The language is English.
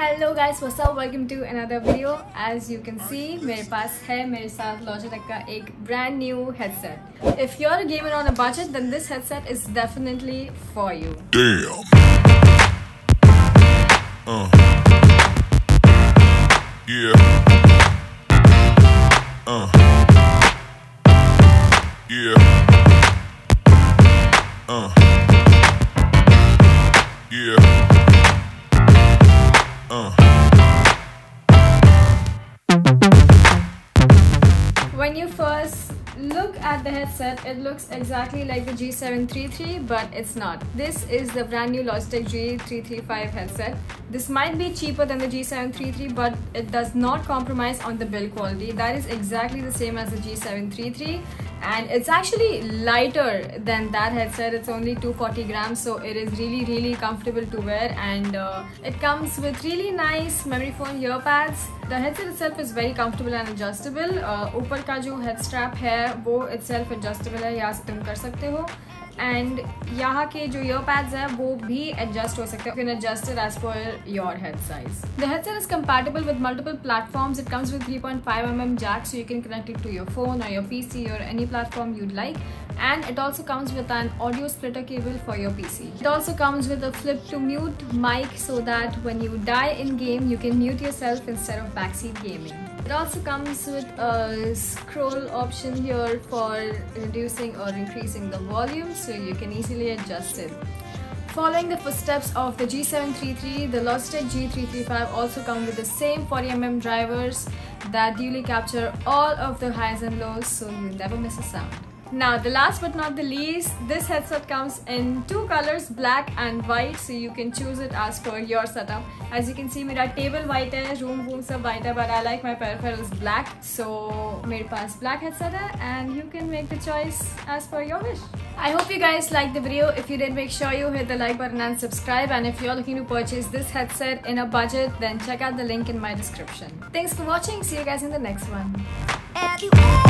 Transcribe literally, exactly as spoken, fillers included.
Hello guys, what's up, welcome to another video. As you can see मेरे पास है मेरे साथ लॉजिटेक का एक brand new headset. If you are a gamer on a budget then this headset is definitely for you. Damn. Yeah. Uh. Yeah. Uh. Yeah. Uh. When you first look at the headset, it looks exactly like the G seven three three, but it's not. This is the brand new Logitech G three three five headset. This might be cheaper than the G seven three three, but it does not compromise on the build quality. That is exactly the same as the G seven three three, and it's actually lighter than that headset. It's only two hundred forty grams, so it is really really comfortable to wear, and uh, it comes with really nice memory foam ear pads. The headset itself is very comfortable and adjustable. ऊपर का जो head strap है वो itself adjustable है, यहाँ से तुम कर सकते हो, and यहाँ के जो ear pads हैं वो भी adjust हो सकते हैं. You can adjust it as per your head size. The headset is compatible with multiple platforms. It comes with three point five millimeter jack, so you can connect it to your phone or your P C or any platform you'd like. And it also comes with an audio splitter cable for your P C. It also comes with a flip to mute mic so that when you die in game you can mute yourself instead of backseat gaming. It also comes with a scroll option here for reducing or increasing the volume, so you can easily adjust it. Following the footsteps of the G seven three three, the Logitech G three three five also comes with the same forty millimeter drivers that duly capture all of the highs and lows, so you'll never miss a sound. Now the last but not the least, this headset comes in two colors, black and white, so you can choose it as per your setup. As you can see, मेरा table white है, room room सब white है, but I like my peripherals black, so मेरे पास black headset है, and you can make the choice as per your wish. I hope you guys liked the video. If you did, make sure you hit the like button and subscribe. And if you're looking to purchase this headset in a budget, then check out the link in my description. Thanks for watching. See you guys in the next one.